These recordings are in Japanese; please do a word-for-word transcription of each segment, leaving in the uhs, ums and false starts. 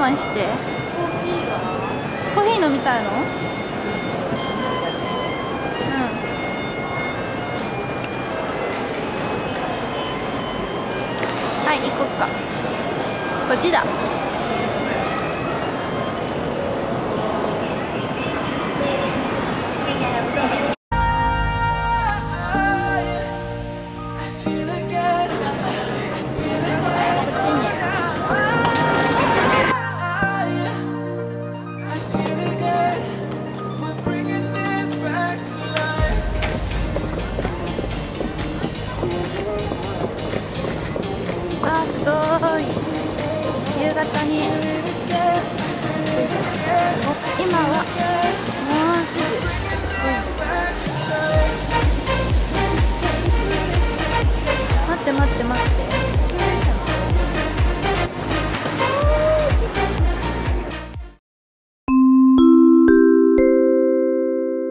慢して。コーヒー飲みたいの？うん、はい、行こっか。こっちだ。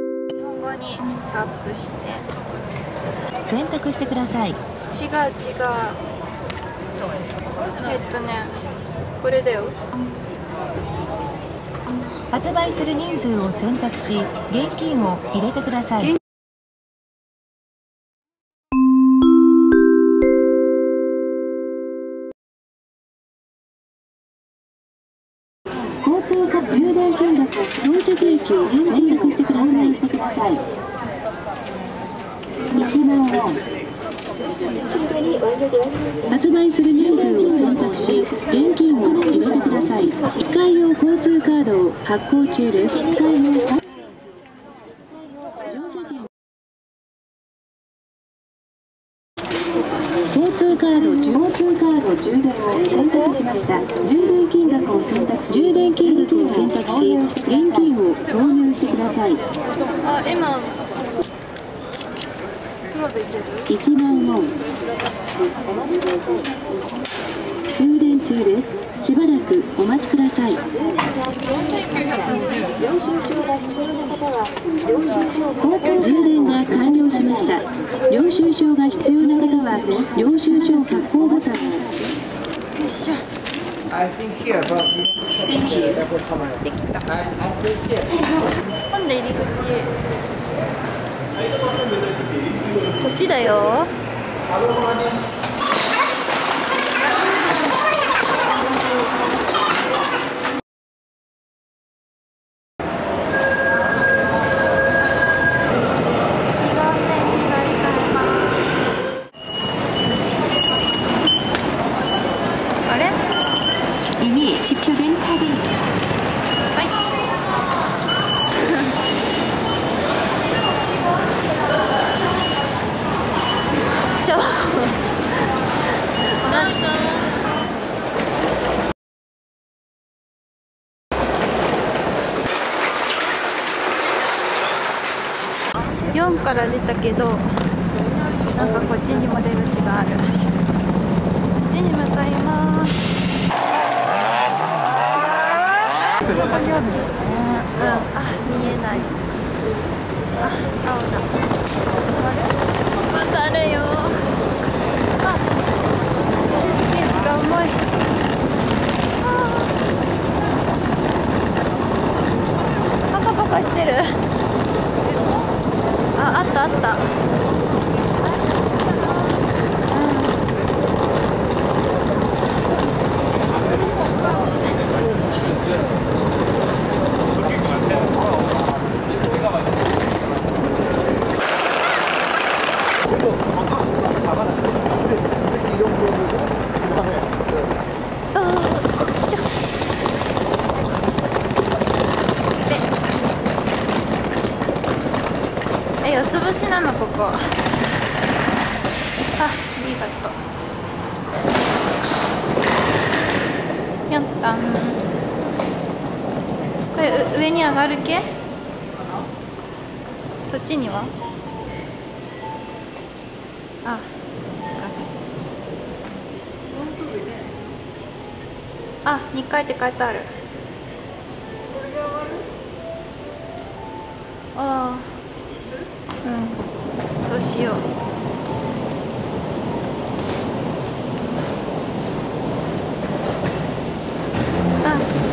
選択してください。違う違う、えっとね、これだよ。発売する人数を選択し、現金を入れてください。交通充電金額同時請求を選択してください。発売する人数を選択し、現金を入れてください。一回用交通カードを発行中です。交通カード交通カード充電を選択しました。充電金額を選択し、充電金額を選択し、現金を投入してください。あ、今。いちまんウォン、充電中です。しばらくお待ちください。充電が完了しました。領収書が必要な方は領収書発行ボタン。よいしょ。できた。今度入り口。こっちだよ。あれ？はい。よんから出たけど、なんかこっちにも出口がある。こっちに向かいます。うん、あ、見えない。あ、青だ。あれ？またあれよ。あ、スーツケースが重い。あ、パカパカしてる。あ、あったあった。なのここ。あ、ありがとう。やったん。これ上に上がる系？そっちには？あ、あ、にかいって書いてある。ああ。うん、そうしよう。あ。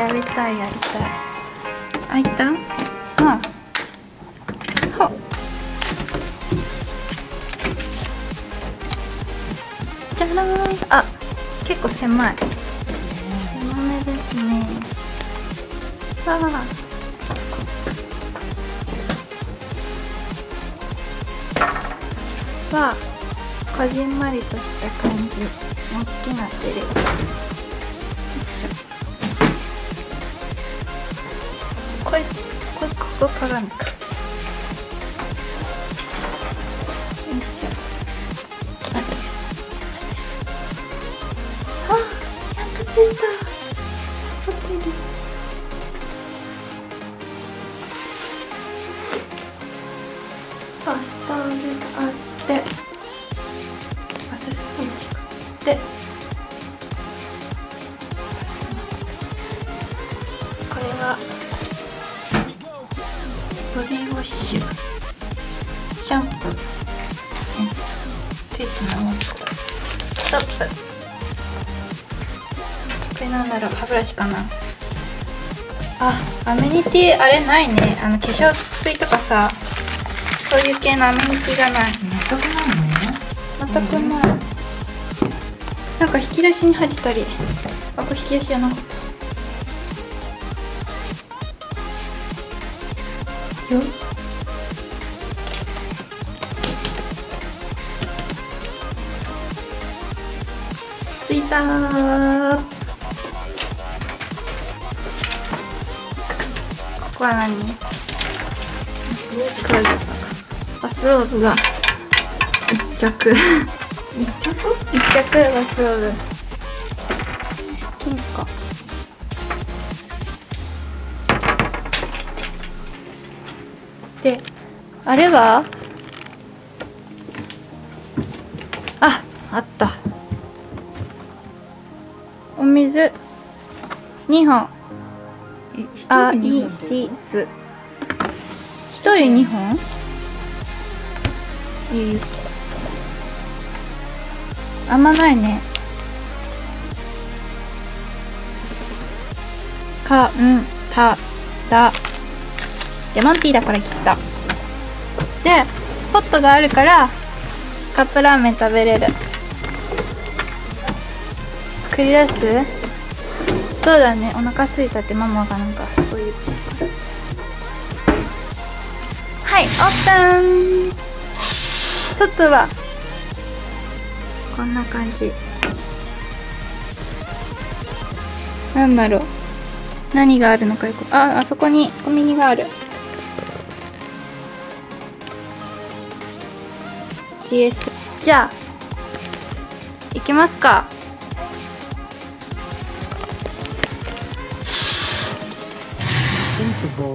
やりたいやりたい。開いた？あ、ほっ。じゃらーん。あ、結構狭い。狭めですね。わあ。はこじんまりとした感じ、大きなってる。よいしょ。これこれここ鏡か。よいしょ。あ、やっとついた。ホテル。バスタオルがあってバススポンジがあってこれはボディウォッシュシャンプーついてないものストップ。これなんだろう、歯ブラシかな。あ、アメニティあれないね。あの化粧水とかさ、そういう系のアメニティがない。全くないの、ね、全くない、うん、なんか引き出しに入ってたり。あ、これ引き出しじゃなかった。よっ、ついたー。ここは何？クローゼットか。バスローブが一着。一着？一着バスローブ。金貨。で、あれは？あ、あった。お水二本。あ、いいしす。一人二本？いい、あんまないね。かんただレモンティーだから切った。でポットがあるからカップラーメン食べれる。繰り出す。そうだね、お腹すいたってママがなんかすごい言って。はい、オープン。外はこんな感じ。なんだろう、何があるのかよく。あ、あそこにコンビニがある。 ジーエス。 じゃあ行きますか。インビンシブル